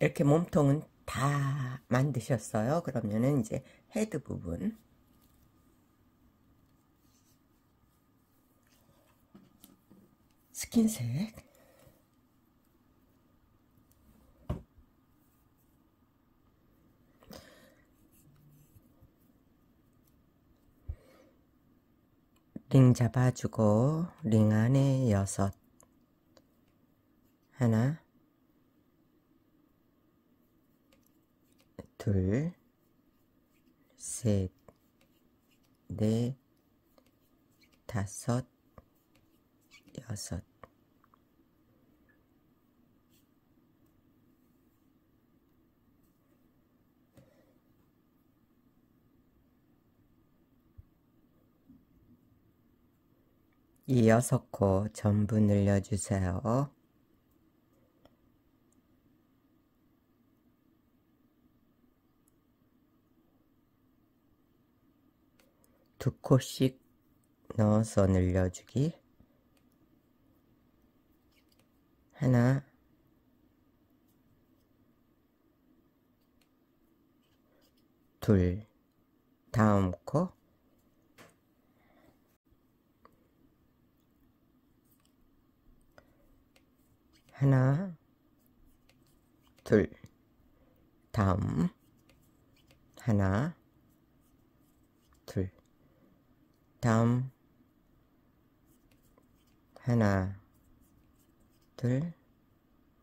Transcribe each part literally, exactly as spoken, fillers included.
이렇게 몸통은 다 만드셨어요. 그러면은 이제 헤드 부분, 스킨색, 링 잡아주고 링 안에 여섯, 하나, 둘, 셋, 넷, 다섯, 여섯, 이 여섯 코 전부 늘려주세요. 두 코씩 넣어서 늘려주기. 하나, 둘, 다음 코, 하나, 둘, 다음, 하나, 둘, 다음, 하나, 둘,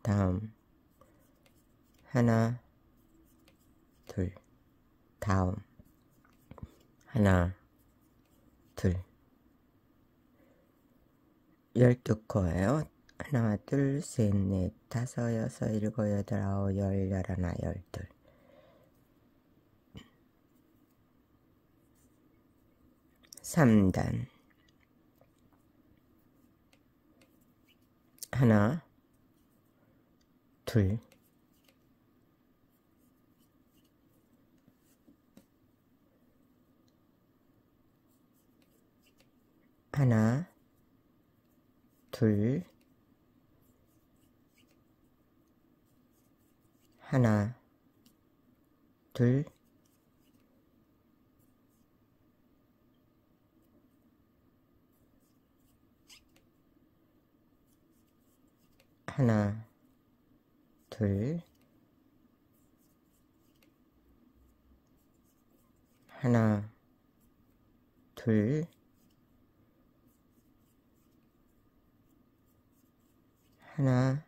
다음, 하나, 둘, 다음, 하나, 둘. 열두 코예요. 하나, 둘, 셋, 넷, 다섯, 여섯, 일곱, 여덟, 아홉, 열, 열하나, 열둘. 삼단 하나, 둘, 하나, 둘, 하나, 둘, 하나, 둘, 하나, 둘, 하나,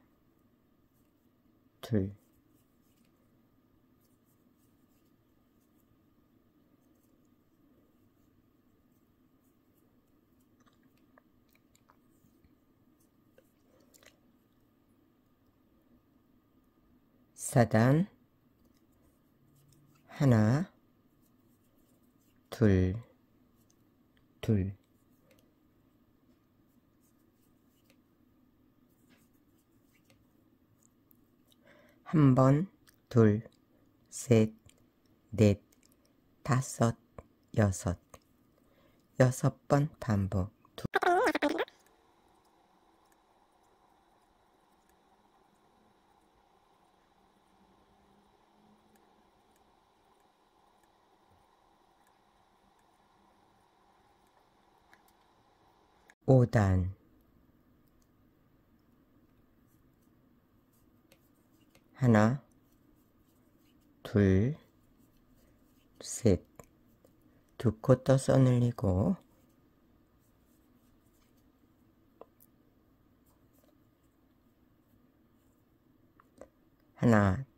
둘, 사단 하나, 둘, 둘, 한 번, 둘, 셋, 넷, 다섯, 여섯, 여섯 번 반복. 두 오단 하나, 둘, 셋, 두 코 떠서 늘리고 하나,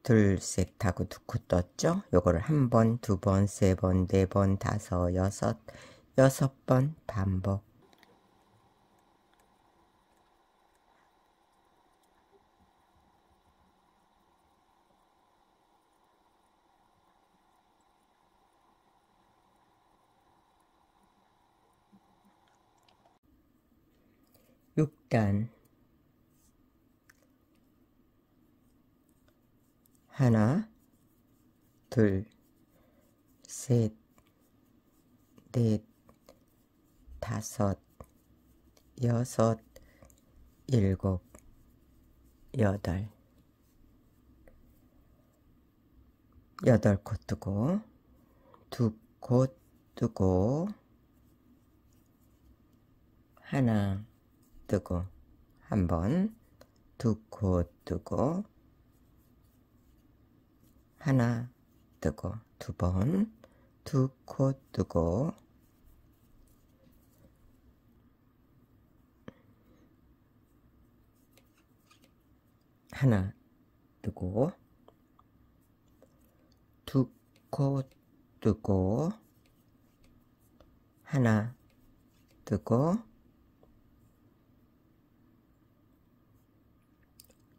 둘, 셋 하고 두 코 떴죠? 요거를 한 번, 두 번, 세 번, 네 번, 다섯, 여섯, 여섯 번 반복. 육단 하나, 둘, 셋, 넷, 다섯, 여섯, 일곱, 여덟, 여덟 코 뜨고, 두 코 뜨고, 하나 뜨고, 한 번, 두 코 뜨고, 하나 뜨고, 두 번, 두 코 뜨고, 하나 뜨고, 두 코 뜨고, 하나 뜨고,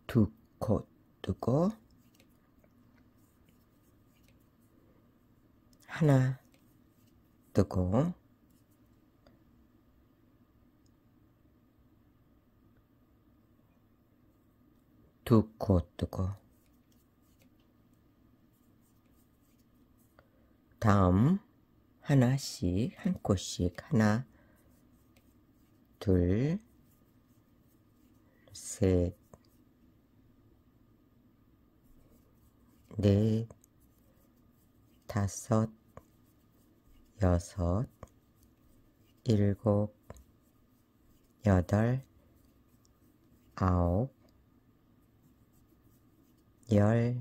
두 코 뜨고, 하나 뜨고, 두 코 뜨고. 다음 하나씩 한 코씩 하나, 둘, 셋, 넷, 다섯, 여섯, 일곱, 여덟, 아홉, 열,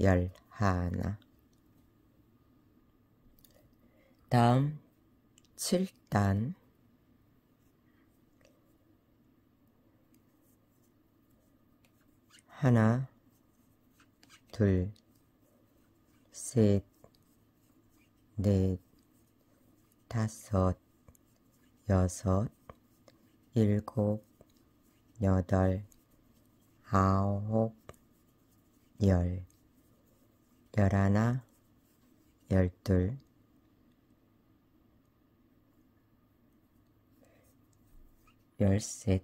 열하나. 다음 칠 단 하나, 둘, 셋, 넷, 다섯, 여섯, 일곱, 여덟, 아홉, 열, 열하나, 열둘. 열셋,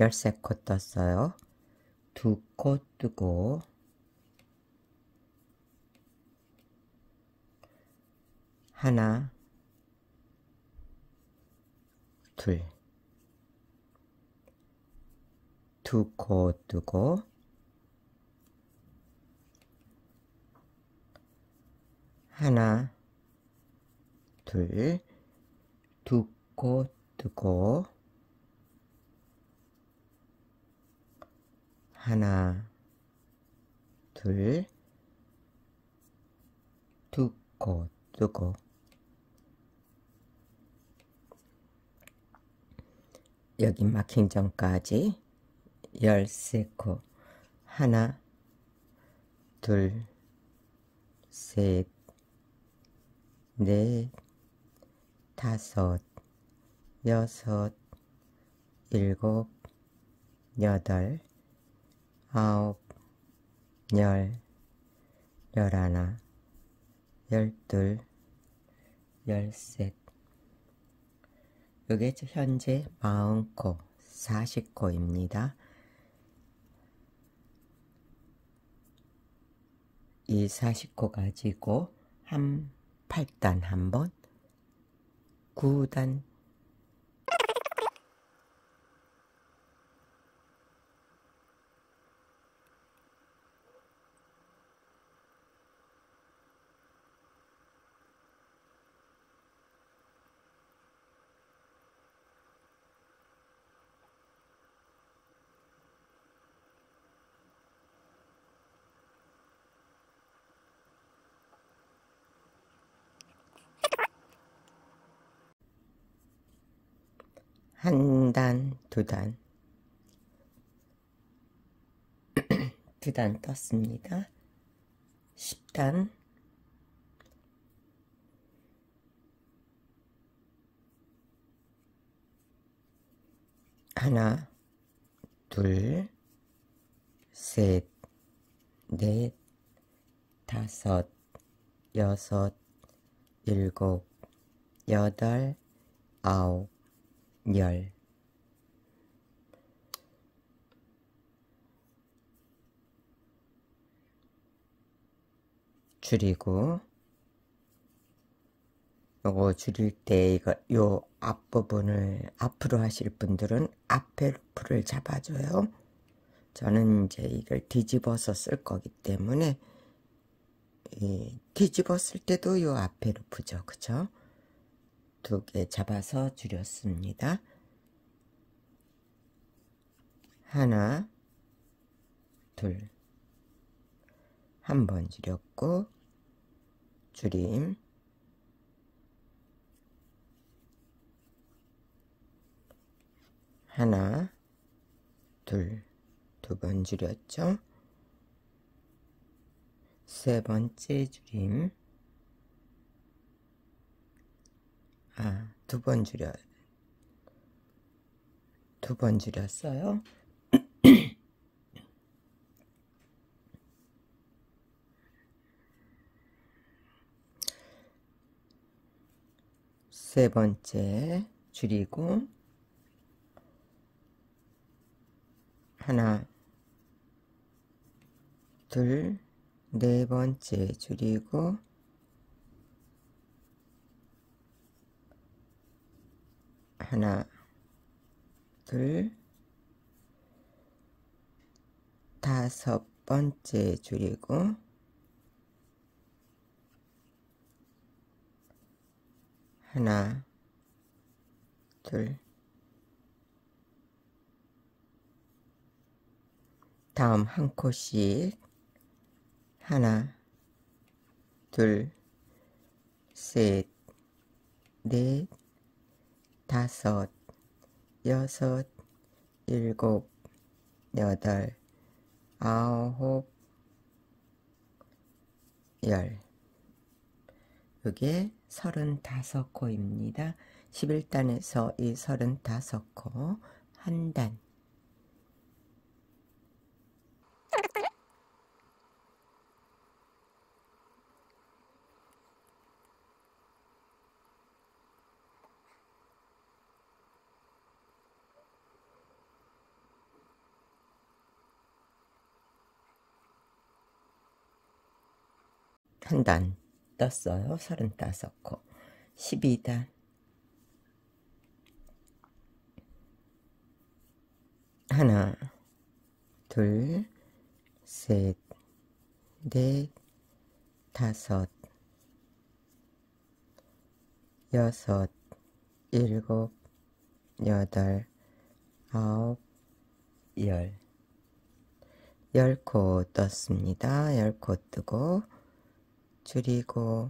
열셋 코 떴어요. 두 코 뜨고, 하나, 둘, 두 코 뜨고, 하나, 둘, 두 코 뜨고, 하나, 둘, 두 코 뜨고. 여기 마킹 전까지 열세 코. 하나, 둘, 셋, 넷, 다섯, 여섯, 일곱, 여덟, 아홉, 열, 열하나, 열둘, 열셋. 이게 현재 사십 코, 사십 코입니다. 이 사십 코 가지고 한 팔 단 한 번, 구 단, 한 단, 두 단, 두 단 떴습니다. 십 단, 하나, 둘, 셋, 넷, 다섯, 여섯, 일곱, 여덟, 아홉, 열. 줄이고, 요거 줄일 때 이거 요 앞부분을 앞으로 하실 분들은 앞에 루프를 잡아줘요. 저는 이제 이걸 뒤집어서 쓸 거기 때문에 이 뒤집어 쓸 때도 요 앞에 루프죠. 그쵸? 두 개 잡아서 줄였습니다. 하나, 둘, 한 번 줄였고, 줄임, 하나, 둘, 두 번 줄였죠. 세 번째 줄임, 아, 두 번 줄여, 두 번 줄였어요. 세 번째 줄이고, 하나, 둘, 네 번째 줄이고, 하나, 둘, 다섯 번째 줄이고, 하나, 둘, 다음 한 코씩 하나, 둘, 셋, 넷, 다섯, 여섯, 일곱, 여덟, 아홉, 열. 이게 서른다섯 코입니다. 십일 단에서 이 서른다섯 코 한 단. 한 단 떴어요. 서른다섯 코. 십이 단. 하나, 둘, 셋, 넷, 다섯, 여섯, 일곱, 여덟, 아홉, 열. 열 코 떴습니다. 열 코 뜨고, 줄이고,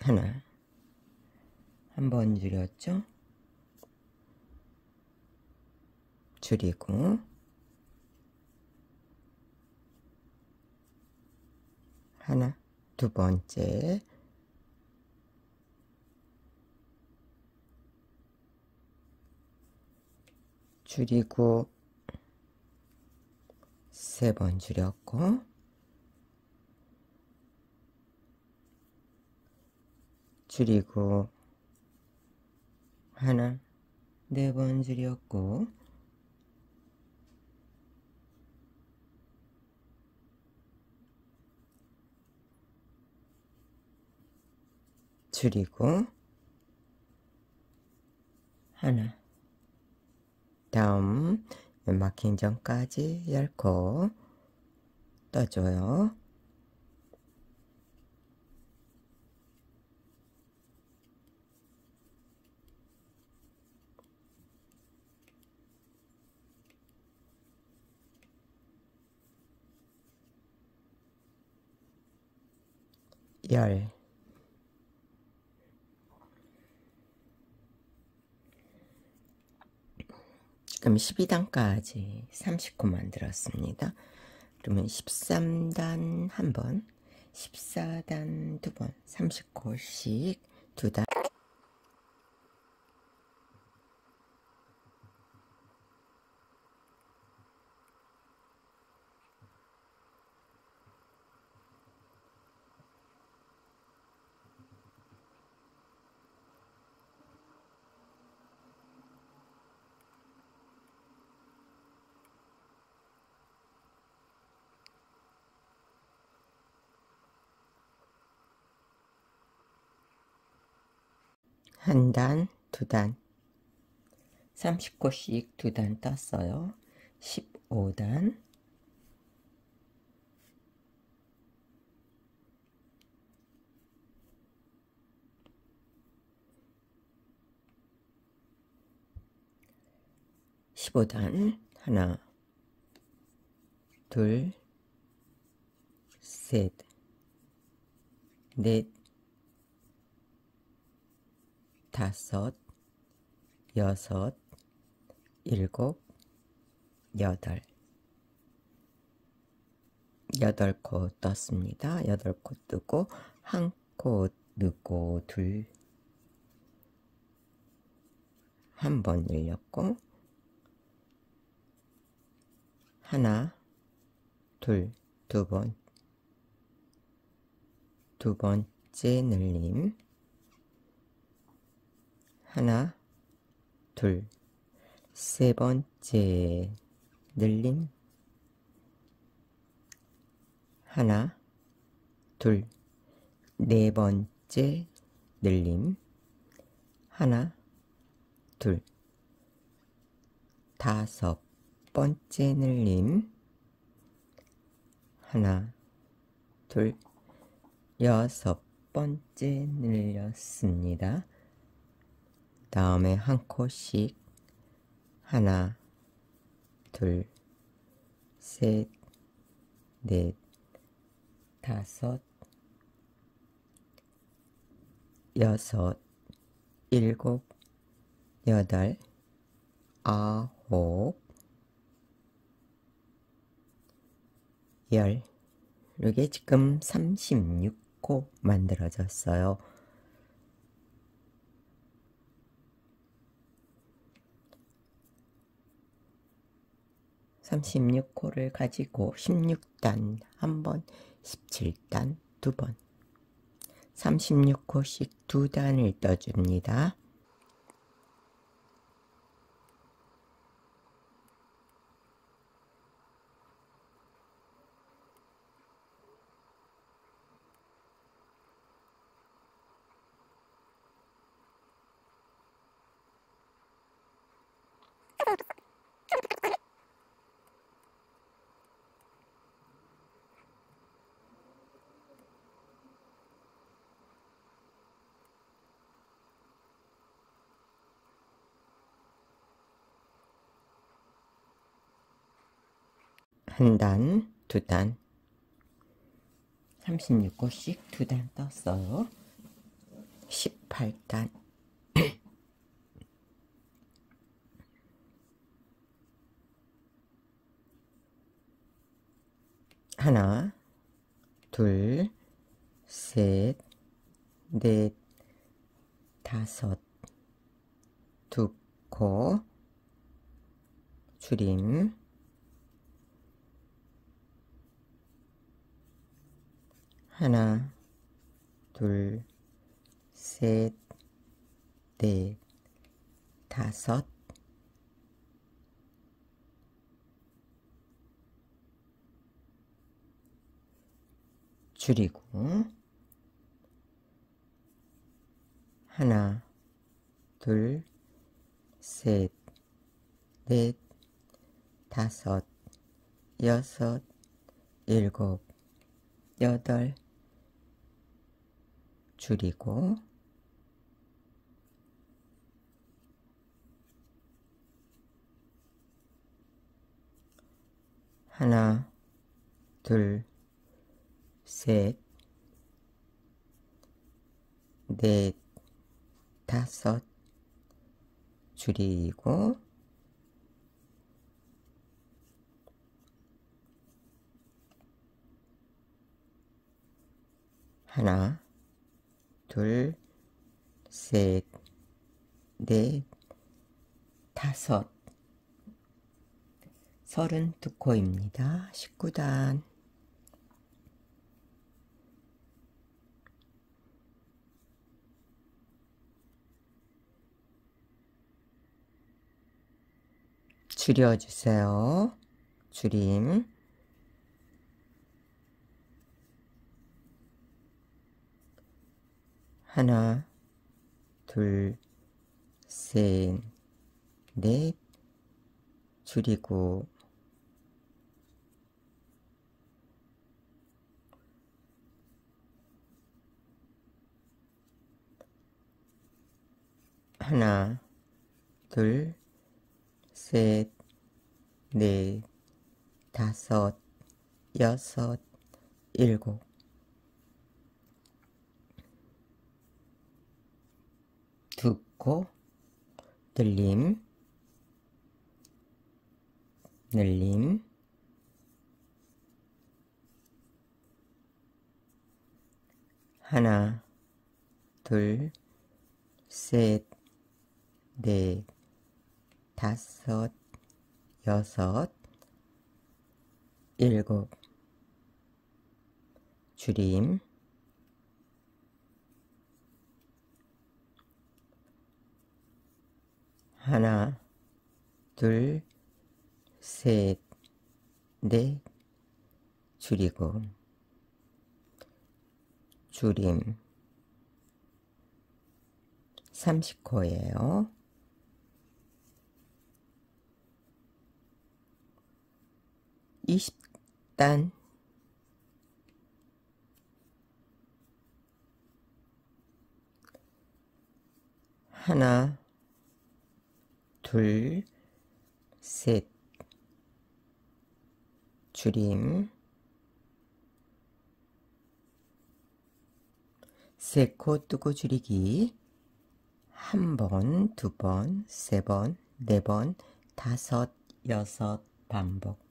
하나, 한 번 줄였죠? 줄이고, 하나, 두 번째, 줄이고, 세 번 줄였고, 줄이고, 하나, 네 번 줄였고, 줄이고, 하나, 다음 마킹 전까지 열 코 떠줘요. 열. 그럼 십이 단까지 삼십 코 만들었습니다. 그러면 십삼 단 한 번, 십사 단 두 번, 삼십 코씩 두 단. 한 단, 두 단, 삼십 코씩 두 단 떴어요. 십오 단, 십오 단, 하나, 둘, 셋, 넷, 다섯, 여섯, 일곱, 여덟. 여덟 코 떴습니다. 여덟 코 뜨고, 한 코 뜨고, 둘, 한 번 늘렸고, 하나, 둘, 두 번, 두 번째 늘림, 하나, 둘, 세 번째 늘림, 하나, 둘, 네 번째 늘림, 하나, 둘, 다섯 번째 늘림, 하나, 둘, 여섯 번째 늘렸습니다. 다음에 한 코씩 하나, 둘, 셋, 넷, 다섯, 여섯, 일곱, 여덟, 아홉, 열. 이게 지금 삼십육 코 만들어졌어요. 삼십육 코를 가지고 십육 단 한 번, 십칠 단 두 번, 삼십육 코씩 두 단을 떠줍니다. 한 단, 두 단, 삼십육 코씩 두 단 떴어요. 십팔 단, 하나, 둘, 셋, 넷, 다섯, 두 코, 줄임, 하나, 둘, 셋, 넷, 다섯, 줄이고, 하나, 둘, 셋, 넷, 다섯, 여섯, 일곱, 여덟, 줄이고, 하나, 둘, 셋, 넷, 다섯, 줄이고, 하나, 둘, 셋, 넷, 다섯. 서른두 코입니다. 십구 단. 줄여주세요. 줄임. 하나, 둘, 셋, 넷, 줄이고 하나, 둘, 셋, 넷, 다섯, 여섯, 일곱. 듣고, 들림, 늘림, 하나, 둘, 셋, 넷, 다섯, 여섯, 일곱. 줄임, 하나, 둘, 셋, 넷, 줄이고, 줄임, 삼십 코예요. 이십 단, 하나, 둘, 셋, 줄임, 세 코 뜨고 줄이기, 한 번, 두 번, 세 번, 네 번, 다섯, 여섯, 반복.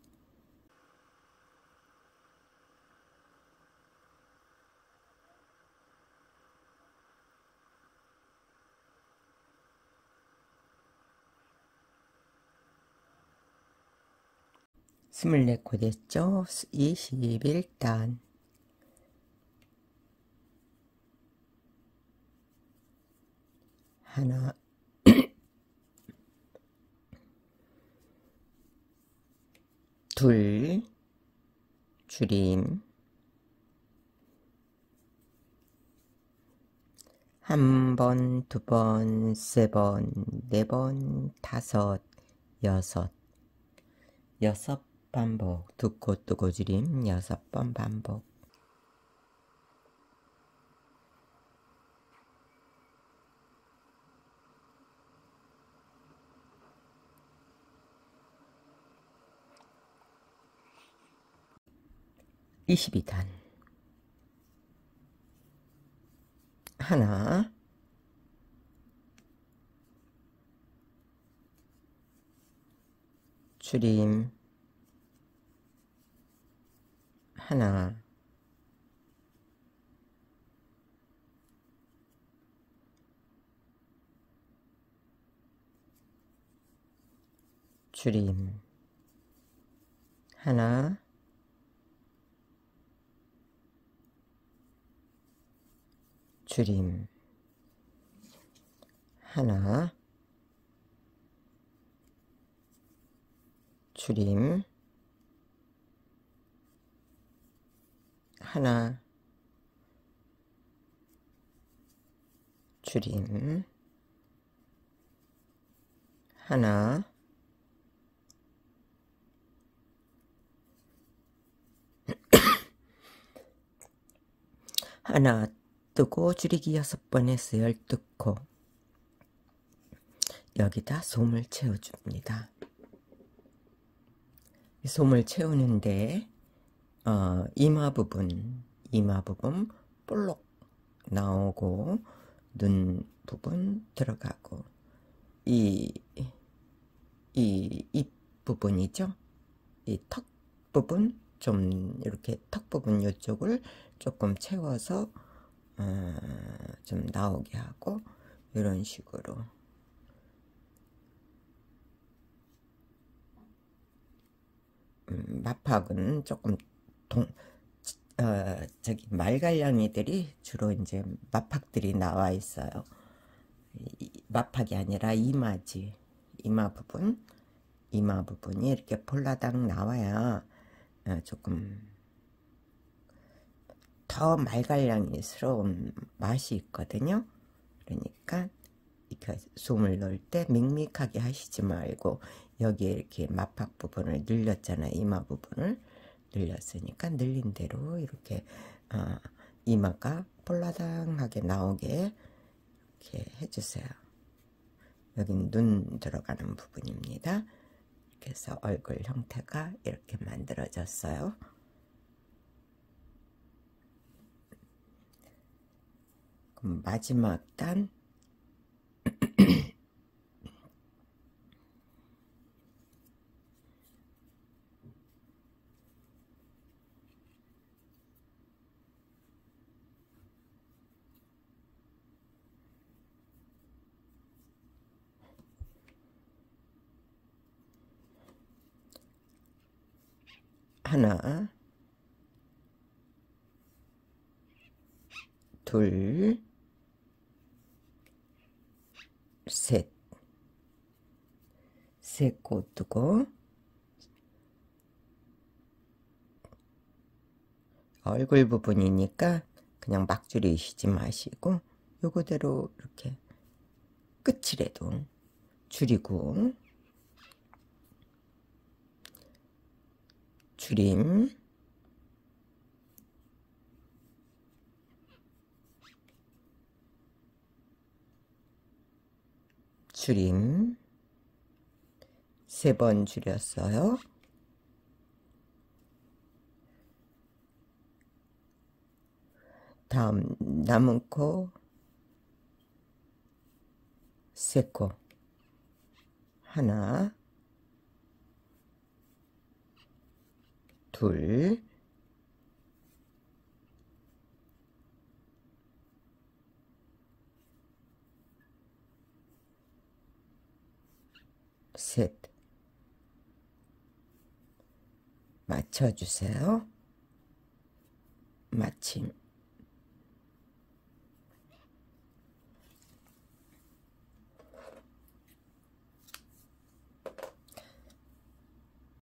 이십사 코 됐죠? 이십일 단 하나 둘 줄임 한 번, 두 번, 세 번, 네 번, 다섯, 여섯 여섯 반복, 두 코 뜨고 줄임, 여섯 번 반복. 이십이 단. 하나. 줄임. 하나, 줄임, 하나, 줄임, 하나, 줄임, 하나, 줄임, 하나, 하나 뜨고 줄이기 여섯 번 해서 열두 코. 여기다 솜을 채워줍니다. 솜을 채우는데 어, 이마 부분, 이마 부분 볼록 나오고 눈 부분 들어가고 이, 이 입 부분이죠. 이 턱 부분 좀 이렇게 턱 부분 이쪽을 조금 채워서 어, 좀 나오게 하고 이런 식으로 음, 마팍은 조금 동, 어, 저기 말갈량이들이 주로 이제 마팍들이 나와 있어요. 이, 마팍이 아니라 이마지, 이마 부분, 이마 부분이 이렇게 볼라당 나와야 어, 조금 더 말갈량이스러운 맛이 있거든요. 그러니까 이렇게 솜을 넣을 때 밍밍하게 하시지 말고 여기에 이렇게 마팍 부분을 늘렸잖아요. 이마 부분을 늘렸으니까 늘린 대로 이렇게 어, 이마가 볼라당하게 나오게 이렇게 해주세요. 여긴 눈 들어가는 부분입니다. 이렇게 해서 얼굴 형태가 이렇게 만들어졌어요. 그럼 마지막 단 하나, 둘, 셋, 세 꽃 두고 얼굴 부분이니까 그냥 막 줄이시지 마시고 요거대로 이렇게 끝이라도 줄이고 줄임, 줄임, 세 번 줄였어요. 다음 남은 코, 세 코, 하나, 둘, 셋. 맞춰주세요. 마침.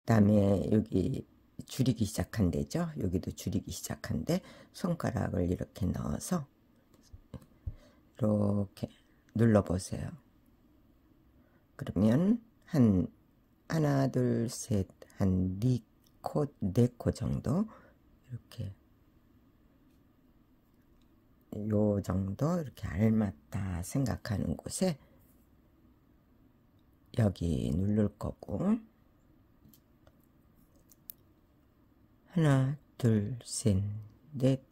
그다음에 여기 줄이기 시작한대죠. 여기도 줄이기 시작한데 손가락을 이렇게 넣어서 이렇게 눌러보세요. 그러면 한 하나 둘 셋 한 네 코 네 코 정도 이렇게 요 정도 이렇게 알맞다 생각하는 곳에 여기 누를 거고 하나, 둘, 셋, 넷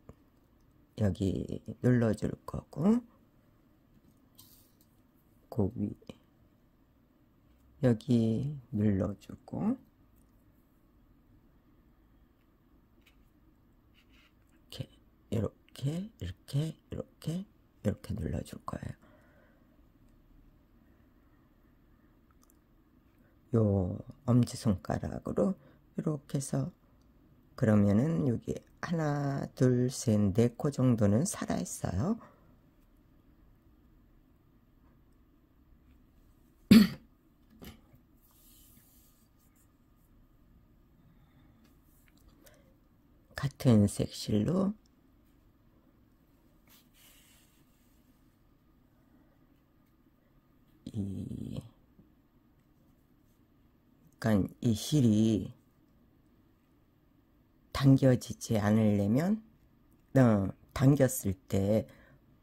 여기 눌러줄 거고 그 위 여기 눌러주고 이렇게 이렇게 이렇게 이렇게 이렇게 눌러줄 거예요. 요 엄지손가락으로 이렇게 해서 그러면은 여기 하나, 둘, 셋, 네 코 정도는 살아있어요. 같은 색실로 이, 그러니까 이 실이 당겨지지 않으려면 어, 당겼을 때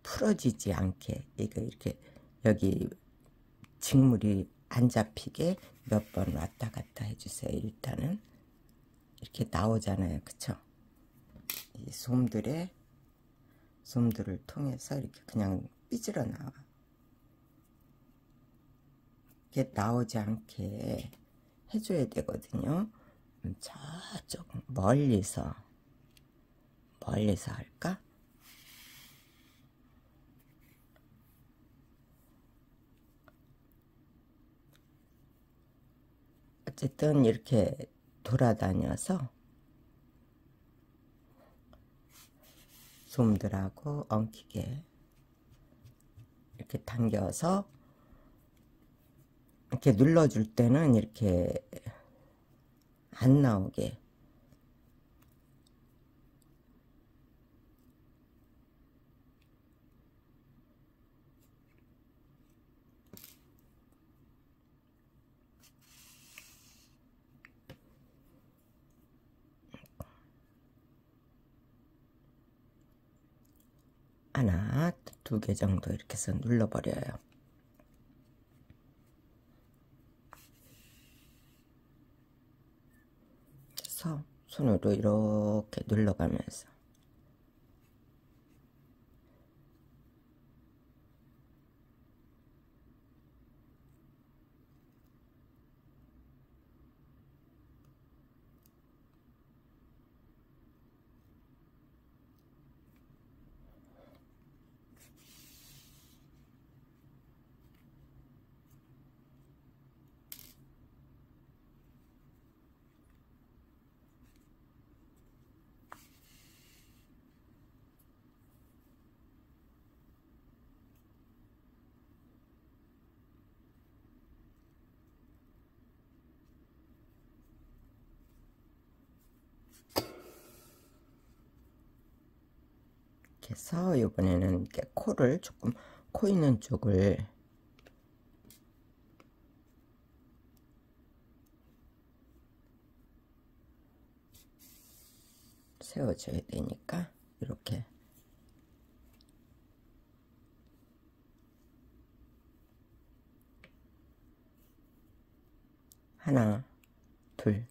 풀어지지 않게 이거 이렇게 여기 직물이 안 잡히게 몇 번 왔다 갔다 해주세요. 일단은 이렇게 나오잖아요. 그쵸? 이 솜들의 솜들을 통해서 이렇게 그냥 삐질어 나와 이게 나오지 않게 해줘야 되거든요. 저쪽 멀리서 멀리서 할까? 어쨌든 이렇게 돌아다녀서 솜들하고 엉키게 이렇게 당겨서 이렇게 눌러줄 때는 이렇게 안 나오게 하나, 두 개 정도 이렇게 해서 눌러버려요. 그래서 손으로 이렇게 눌러가면서 해서 이번에는 이렇게 코를 조금 코 있는 쪽을 세워줘야 되니까 이렇게 하나, 둘,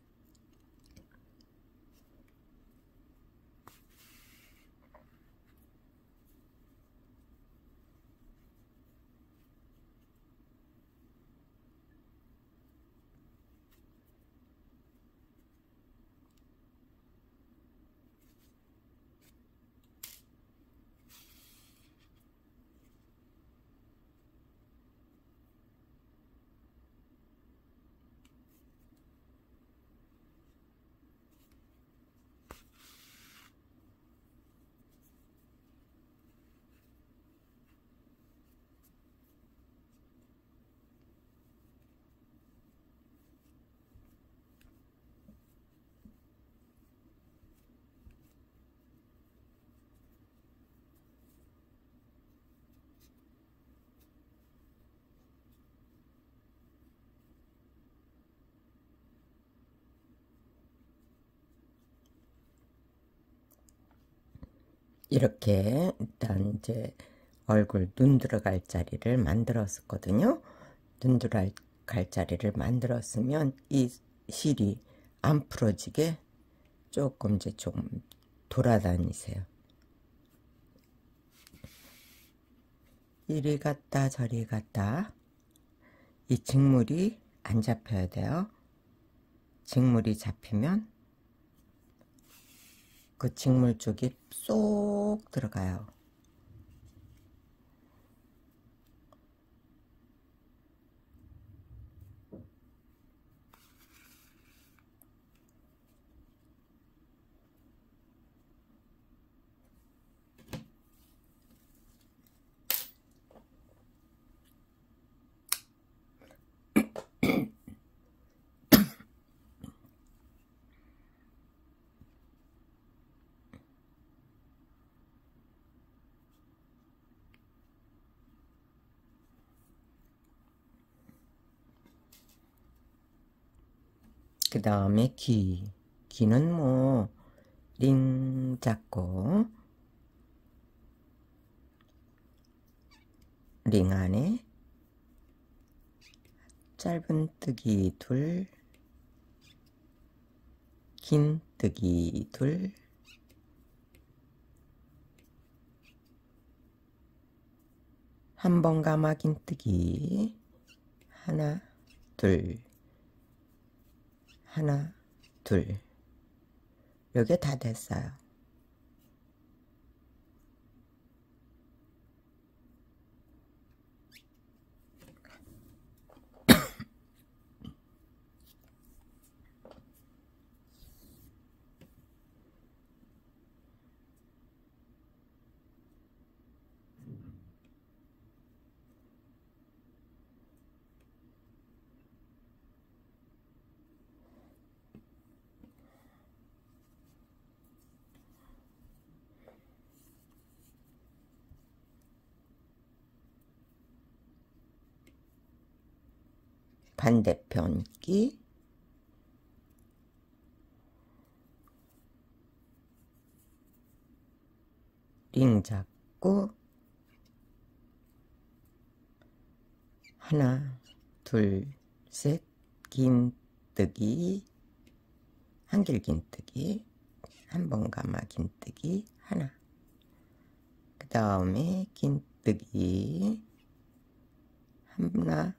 이렇게 일단 이제 얼굴 눈 들어갈 자리를 만들었었거든요. 눈 들어갈 자리를 만들었으면 이 실이 안 풀어지게 조금 이제 좀 돌아다니세요. 이리 갔다 저리 갔다 이 직물이 안 잡혀야 돼요. 직물이 잡히면 그 직물 쪽이 쏙 들어가요. 그 다음에 귀, 귀는 뭐 링 잡고 링 안에 짧은뜨기 둘, 긴뜨기 둘, 한 번 감아 긴뜨기 하나, 둘, 하나, 둘. 요게 다 됐어요. 반대편 끼 링 잡고 하나, 둘, 셋, 긴뜨기, 한길긴뜨기, 한번 감아 긴뜨기, 하나. 그 다음에 긴뜨기, 하나,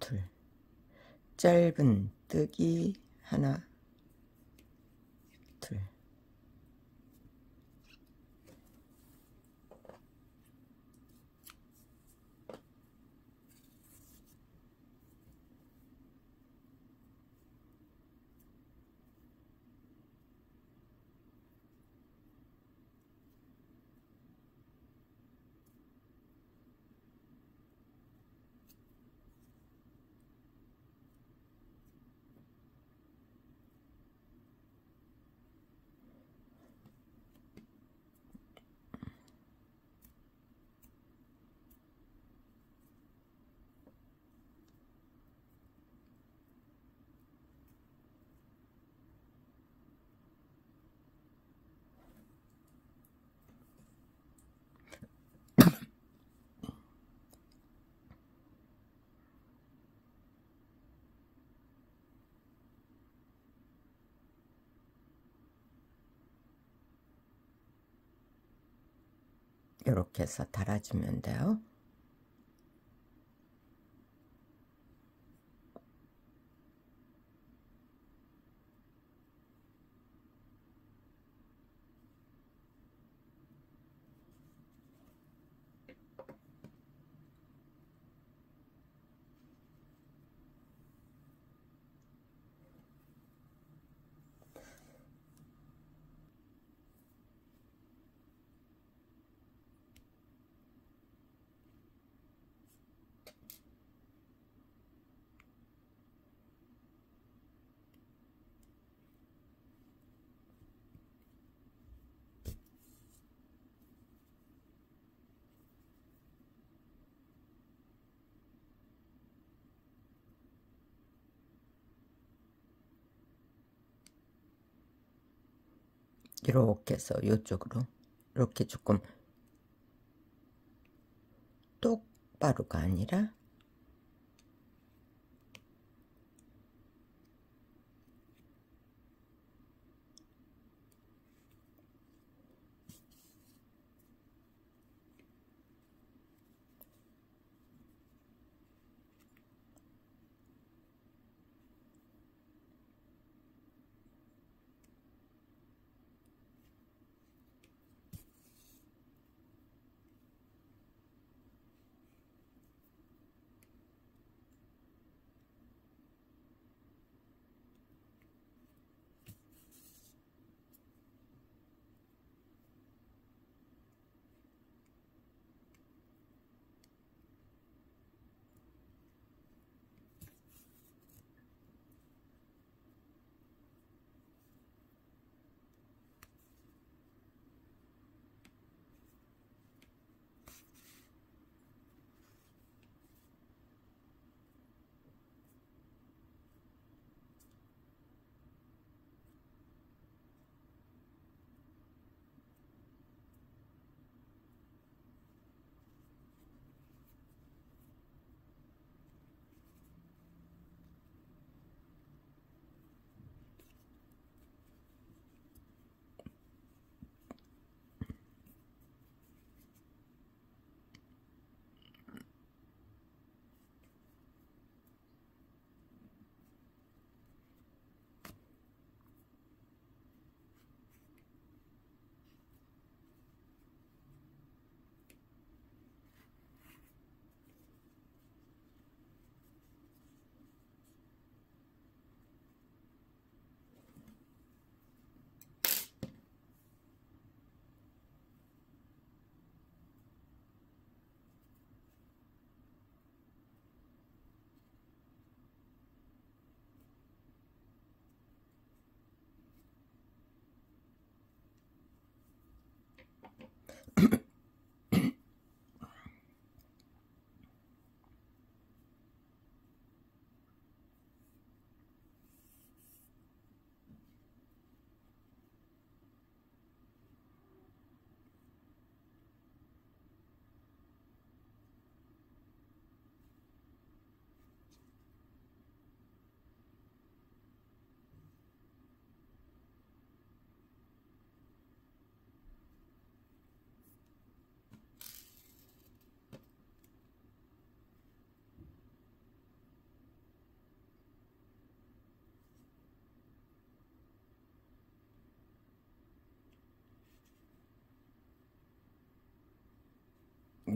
둘, 짧은 뜨기, 하나, 둘. 이렇게 해서 달아주면 돼요. 이렇게 해서 이쪽으로 이렇게 조금 똑바로가 아니라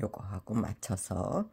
요거하고 맞춰서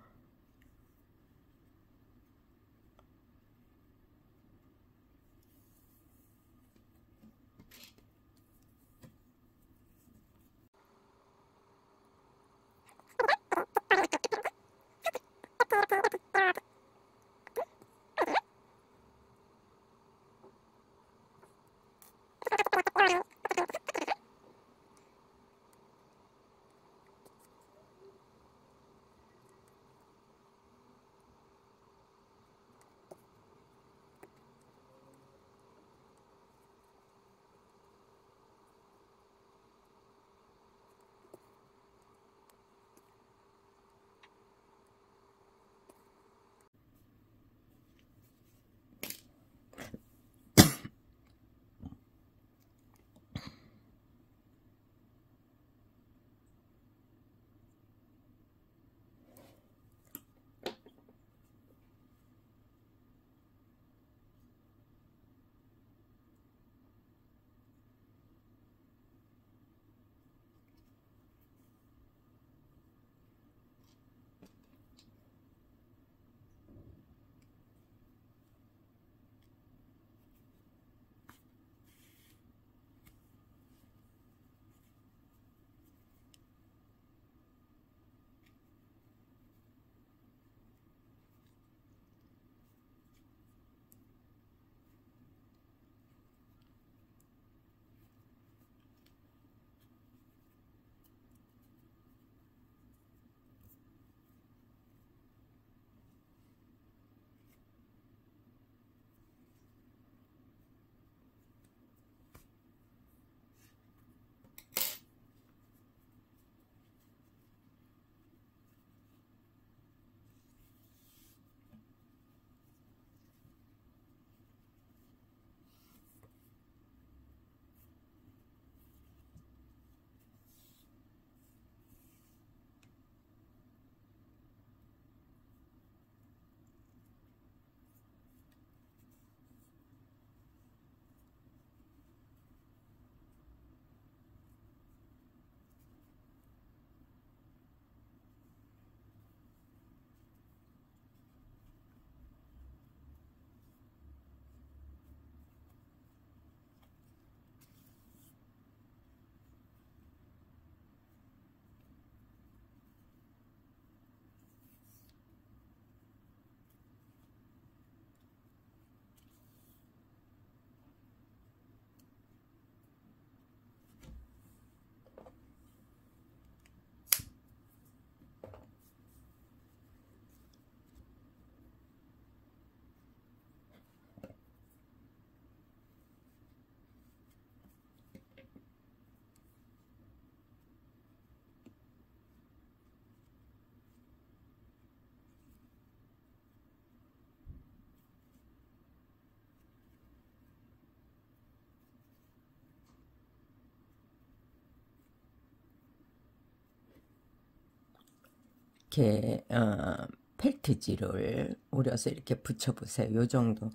이렇게 어, 펠트지를 오려서 이렇게 붙여보세요. 요 정도.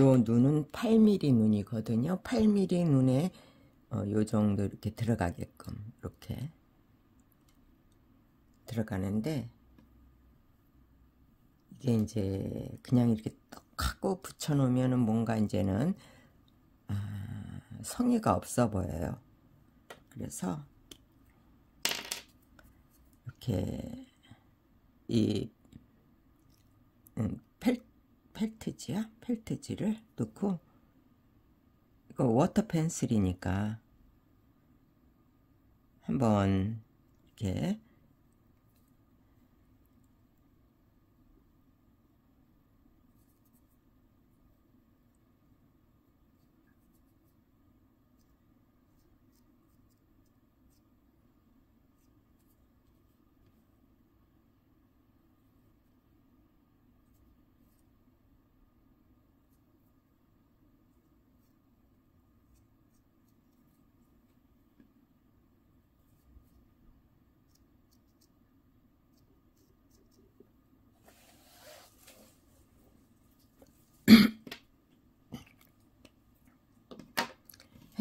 요 눈은 팔 밀리미터 눈이거든요. 팔 밀리미터 눈에 어, 요 정도 이렇게 들어가게끔 이렇게 들어가는데, 이게 이제 그냥 이렇게 떡 하고 붙여놓으면은 뭔가 이제는 아, 성의가 없어 보여요. 그래서 이렇게 이 음, 펠, 펠트지야? 펠트지를 넣고, 이거 워터 펜슬이니까 한번 이렇게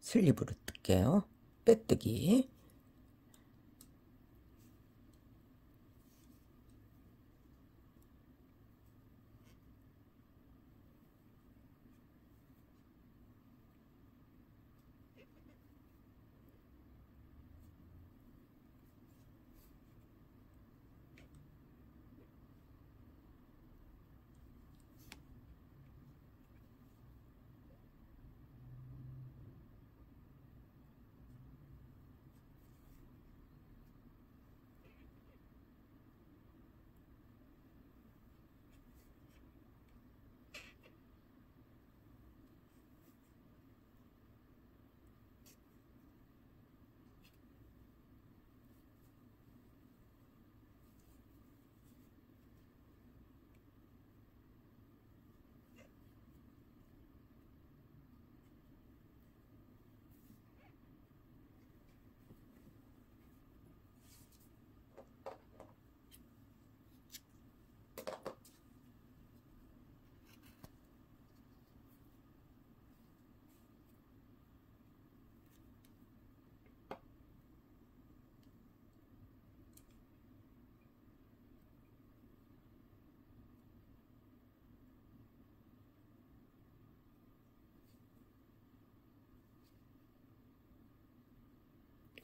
슬립으로 뜰게요. 빼뜨기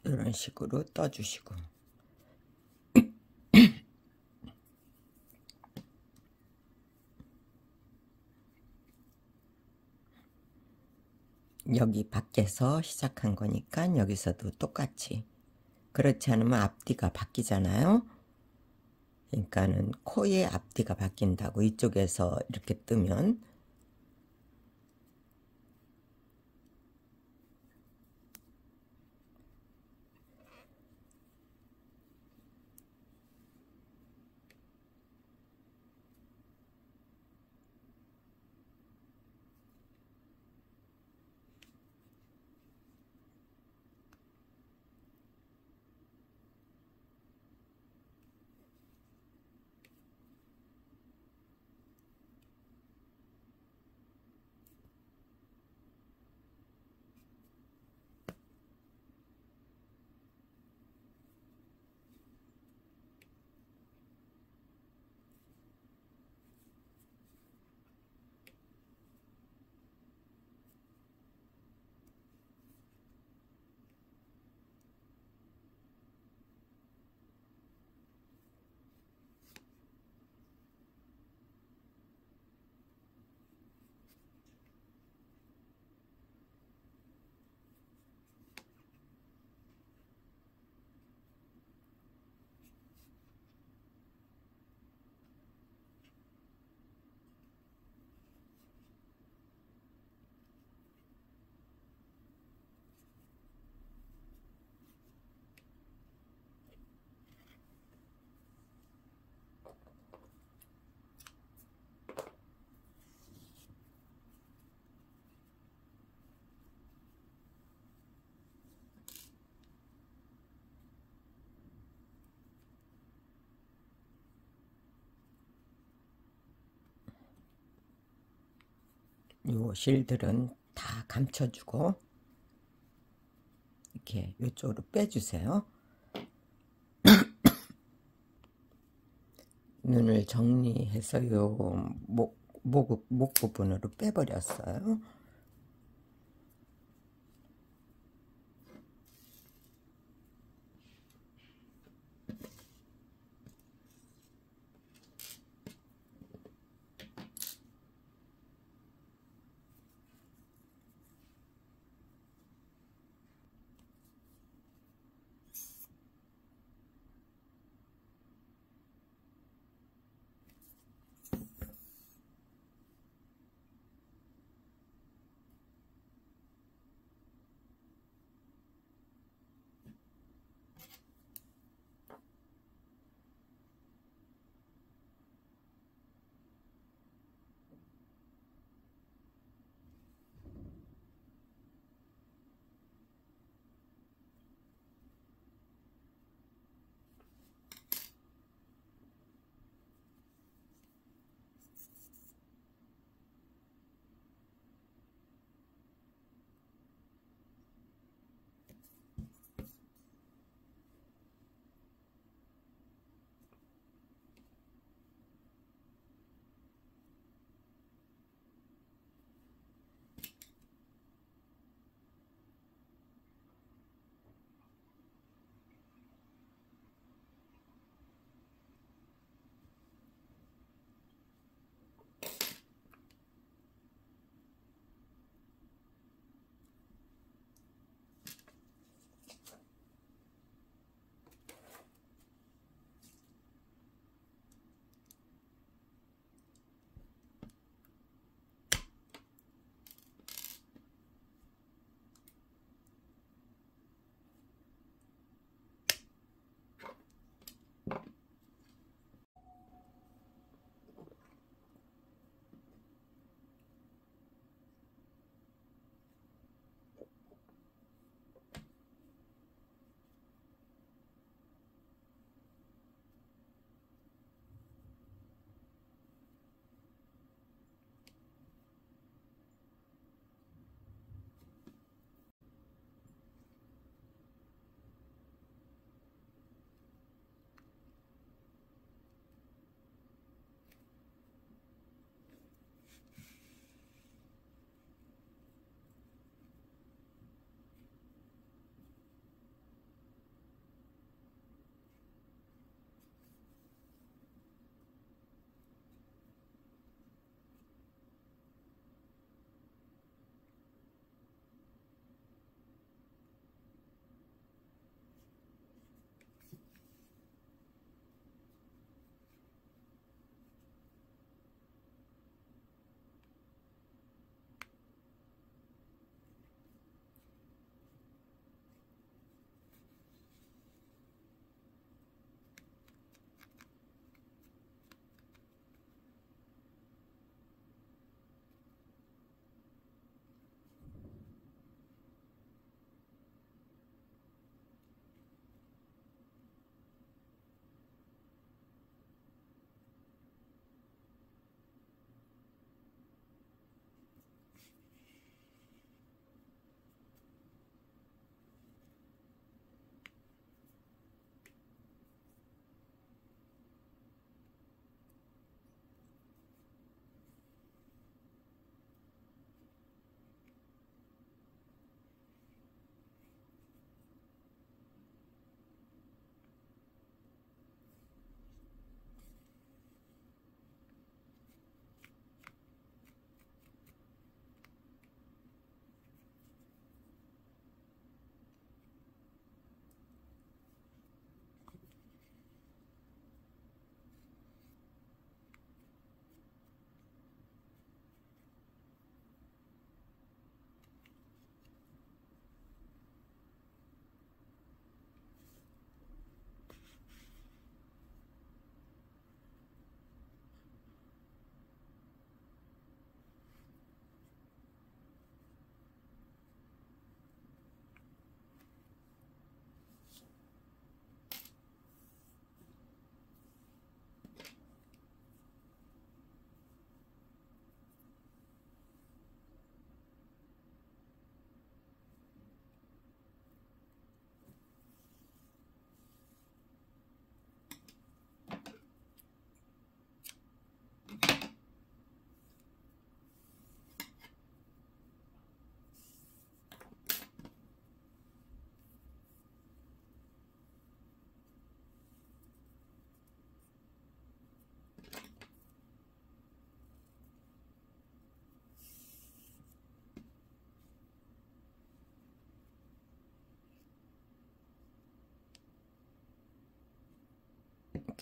이런 식으로 떠주시고 여기 밖에서 시작한 거니까 여기서도 똑같이 그렇지 않으면 앞뒤가 바뀌잖아요. 그러니까는 코의 앞뒤가 바뀐다고 이쪽에서 이렇게 뜨면 요 실들은 다 감춰주고 이렇게 요쪽으로 빼주세요. 눈을 정리해서 요 목, 목, 목 부분으로 빼버렸어요.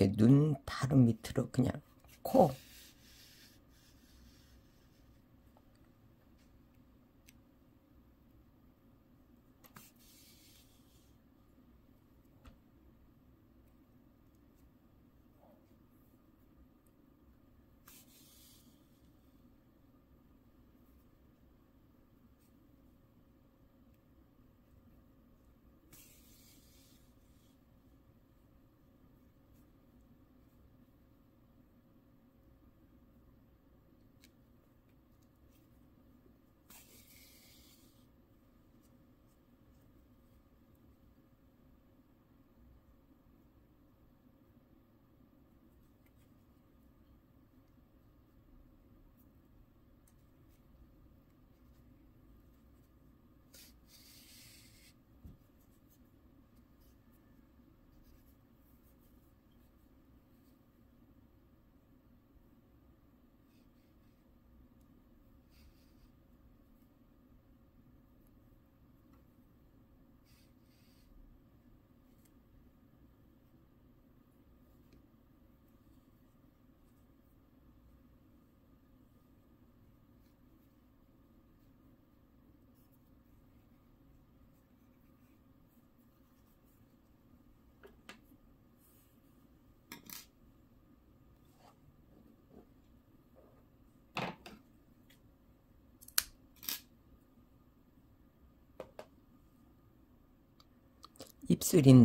이렇게 눈 바로 밑으로 그냥 코,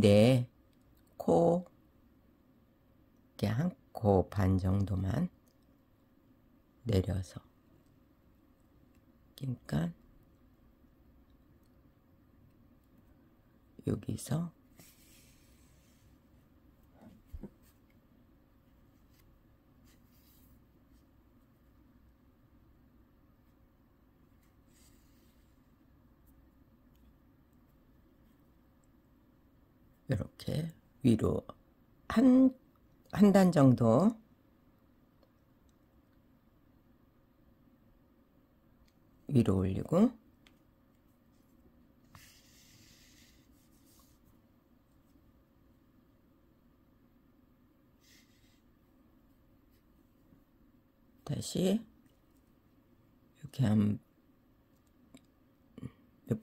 입술인데 코, 이렇게 한 코 반 정도만 내려서, 그러니까 여기서 이렇게 위로 한, 한 단 정도 위로 올리고, 다시 이렇게 한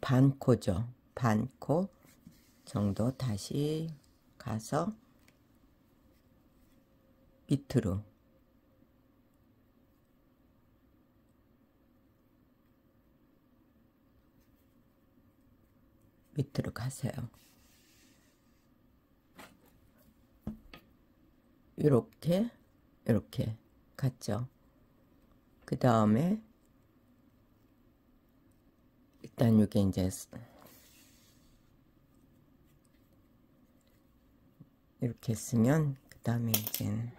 반 코죠. 반 코 정도 다시 가서 밑으로 밑으로 가세요. 이렇게 이렇게 갔죠. 그 다음에 일단 이게 이제 이렇게 쓰면, 그 다음에 이제 이렇게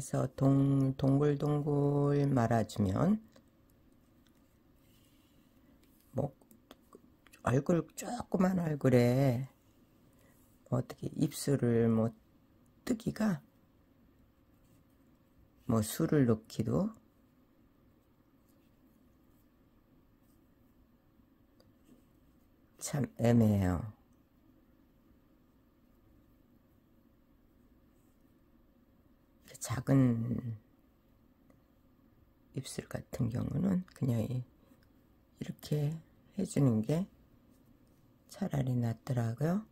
해서 동, 동글동글 말아주면 뭐 얼굴, 조그만 얼굴에 뭐 어떻게 입술을 뭐 뜨기가, 뭐 술을 넣기도 참 애매해요. 작은 입술 같은 경우는 그냥 이렇게 해주는 게 차라리 낫더라고요.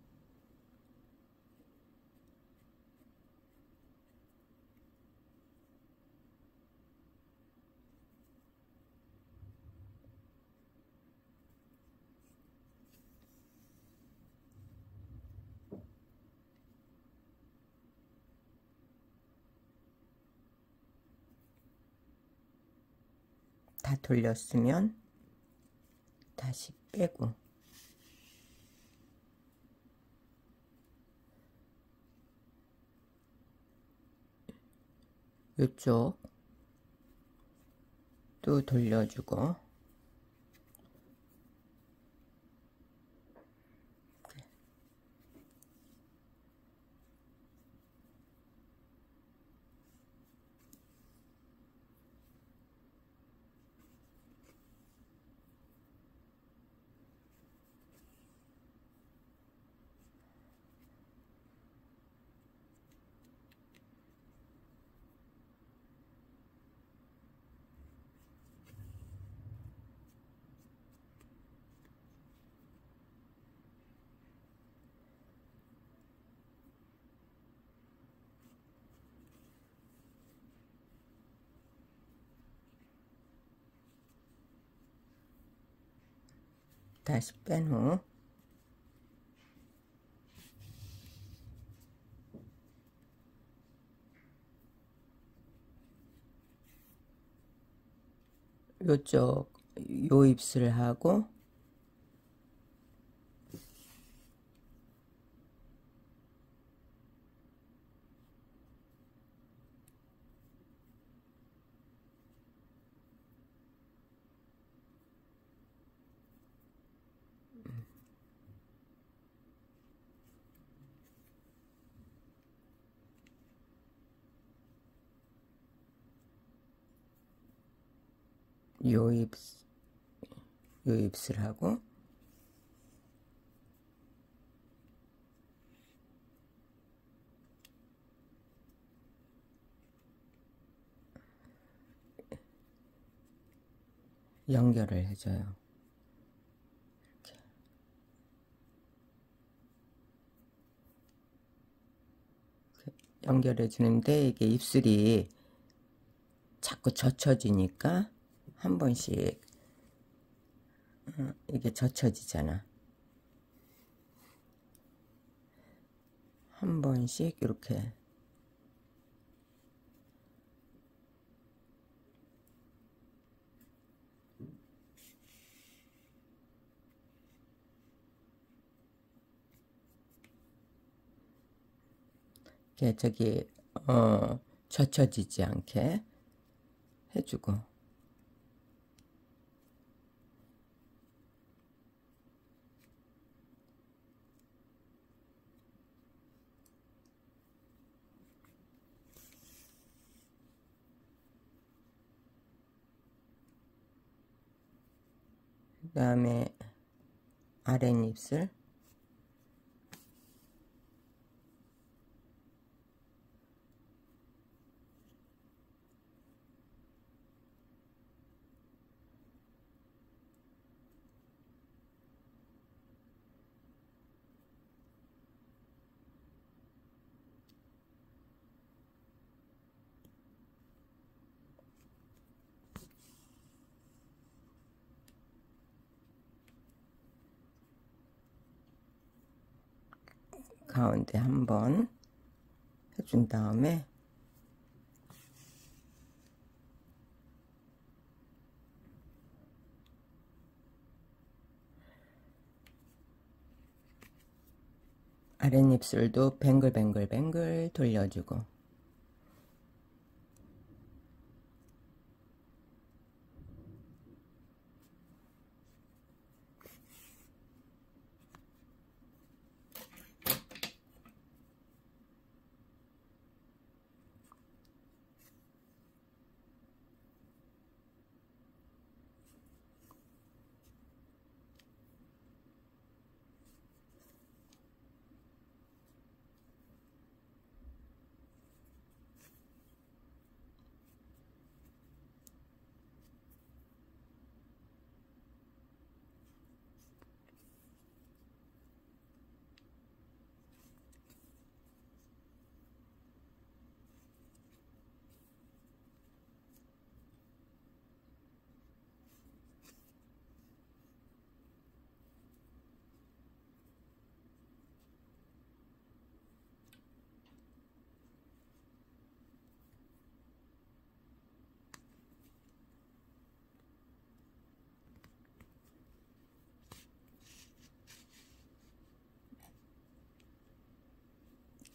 다 돌렸으면 다시 빼고, 이쪽도 돌려주고, 다시 뺀 후 요쪽 요 입술을 하고 요 입술, 요 입술하고 연결을 해줘요. 이렇게. 연결해 주는데 이게 입술이 자꾸 젖혀지니까 한 번씩 이게 젖혀지잖아. 한 번씩 이렇게 이렇게 저기 어 젖혀지지 않게 해주고. 그 다음에 아랫입술 가운데 한번 해준 다음에 아랫입술도 뱅글뱅글뱅글 돌려주고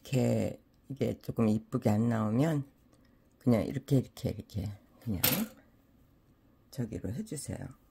이렇게 이게 조금 이쁘게 안 나오면 그냥 이렇게 이렇게 이렇게 그냥 저기로 해주세요.